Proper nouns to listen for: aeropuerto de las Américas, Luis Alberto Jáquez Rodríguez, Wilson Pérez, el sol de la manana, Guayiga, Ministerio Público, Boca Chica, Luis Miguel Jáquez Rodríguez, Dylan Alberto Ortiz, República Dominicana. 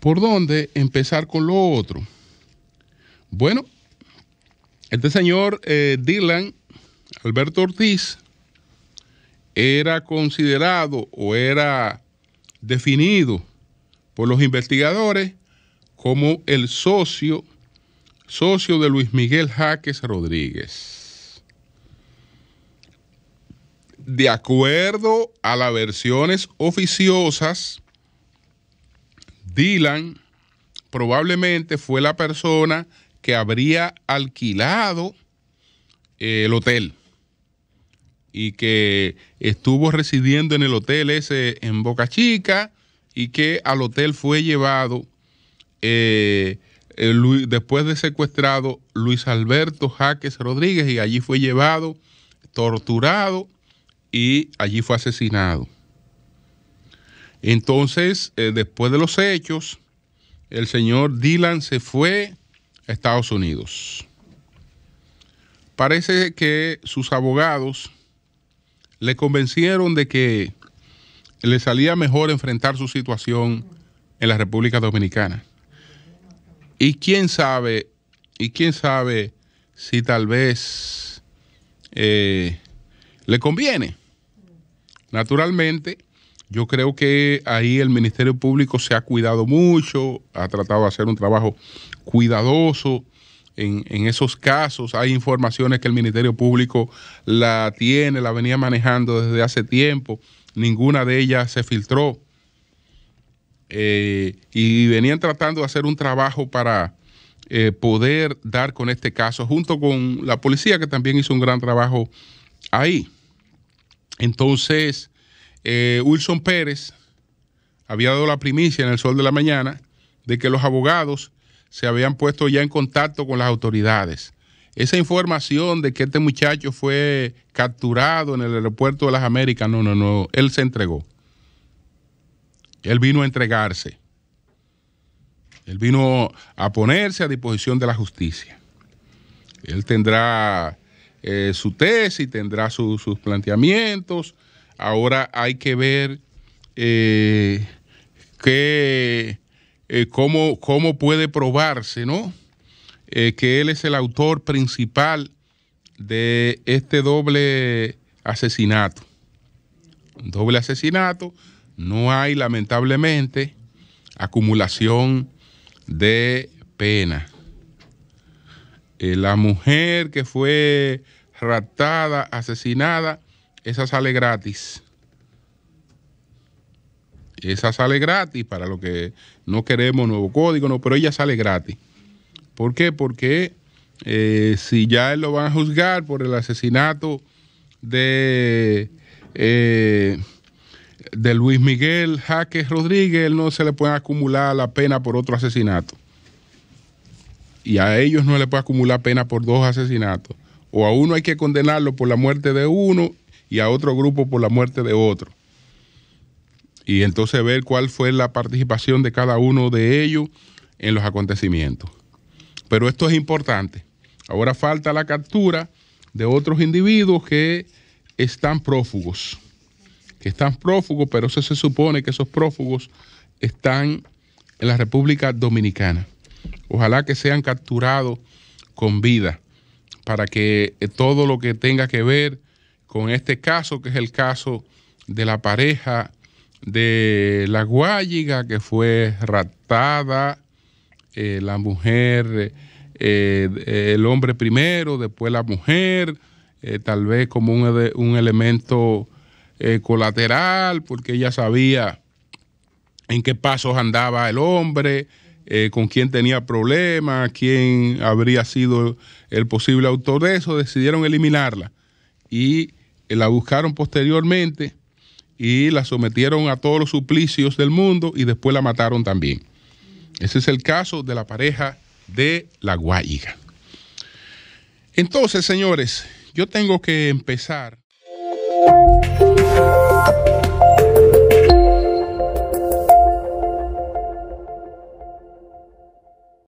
¿Por dónde empezar con lo otro? Bueno, este señor Dylan Alberto Ortiz era considerado o era definido por los investigadores como el socio de Luis Miguel Jáquez Rodríguez. De acuerdo a las versiones oficiosas, Dylan probablemente fue la persona que habría alquilado el hotel y que estuvo residiendo en el hotel ese en Boca Chica, y que al hotel fue llevado después de secuestrado Luis Alberto Jáquez Rodríguez, y allí fue llevado, torturado, y allí fue asesinado. Entonces, después de los hechos, el señor Dylan se fue a Estados Unidos. Parece que sus abogados le convencieron de que le salía mejor enfrentar su situación en la República Dominicana. Y quién sabe si tal vez le conviene. Naturalmente, yo creo que ahí el Ministerio Público se ha cuidado mucho, ha tratado de hacer un trabajo cuidadoso en esos casos. Hay informaciones que el Ministerio Público la venía manejando desde hace tiempo. Ninguna de ellas se filtró. Y venían tratando de hacer un trabajo para poder dar con este caso, junto con la policía, que también hizo un gran trabajo ahí. Entonces, Wilson Pérez había dado la primicia en El Sol de la Mañana de que los abogados se habían puesto ya en contacto con las autoridades. Esa información de que este muchacho fue capturado en el aeropuerto de las Américas, no, él se entregó. Él vino a entregarse. Él vino a ponerse a disposición de la justicia. Él tendrá su tesis, tendrá sus planteamientos. Ahora hay que ver cómo puede probarse, ¿no? Que él es el autor principal de este doble asesinato. Doble asesinato. No hay, lamentablemente, acumulación de pena. La mujer que fue raptada, asesinada, esa sale gratis. Esa sale gratis, para lo que no queremos nuevo código, no, pero ella sale gratis. ¿Por qué? Porque si ya lo van a juzgar por el asesinato de Luis Miguel Jáquez Rodríguez, no se le puede acumular la pena por otro asesinato. Y a ellos no le puede acumular pena por dos asesinatos. O a uno hay que condenarlo por la muerte de uno y a otro grupo por la muerte de otro. Y entonces ver cuál fue la participación de cada uno de ellos en los acontecimientos. Pero esto es importante. Ahora falta la captura de otros individuos que están prófugos, pero eso se supone que esos prófugos están en la República Dominicana. Ojalá que sean capturados con vida, para que todo lo que tenga que ver con este caso, que es el caso de la pareja de la Guayiga, que fue raptada, la mujer, el hombre primero, después la mujer, tal vez como un elemento colateral, porque ella sabía en qué pasos andaba el hombre, con quién tenía problemas, quién habría sido el posible autor de eso. Decidieron eliminarla y la buscaron posteriormente y la sometieron a todos los suplicios del mundo y después la mataron también. Ese es el caso de la pareja de la Guayiga. Entonces, señores, yo tengo que empezar.